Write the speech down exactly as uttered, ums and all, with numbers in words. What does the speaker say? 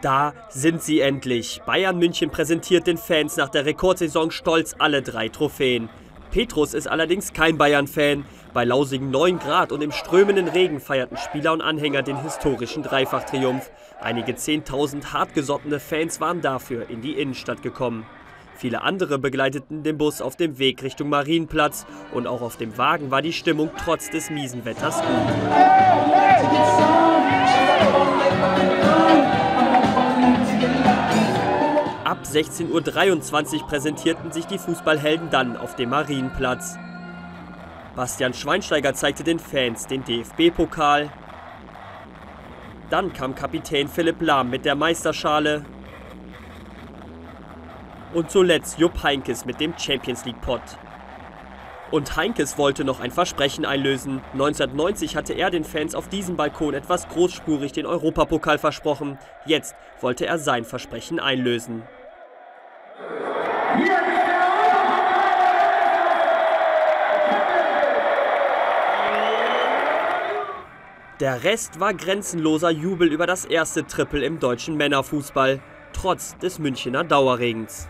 Da sind sie endlich. Bayern München präsentiert den Fans nach der Rekordsaison stolz alle drei Trophäen. Petrus ist allerdings kein Bayern-Fan. Bei lausigen neun Grad und im strömenden Regen feierten Spieler und Anhänger den historischen Dreifach-Triumph. Einige zehntausend hartgesottene Fans waren dafür in die Innenstadt gekommen. Viele andere begleiteten den Bus auf dem Weg Richtung Marienplatz. Und auch auf dem Wagen war die Stimmung trotz des miesen Wetters gut. Ab sechzehn Uhr dreiundzwanzig präsentierten sich die Fußballhelden dann auf dem Marienplatz. Bastian Schweinsteiger zeigte den Fans den D F B-Pokal. Dann kam Kapitän Philipp Lahm mit der Meisterschale. Und zuletzt Jupp Heynckes mit dem Champions-League-Pott. Und Heynckes wollte noch ein Versprechen einlösen. neunzehnhundertneunzig hatte er den Fans auf diesem Balkon etwas großspurig den Europapokal versprochen. Jetzt wollte er sein Versprechen einlösen. Der Rest war grenzenloser Jubel über das erste Triple im deutschen Männerfußball, trotz des Münchner Dauerregens.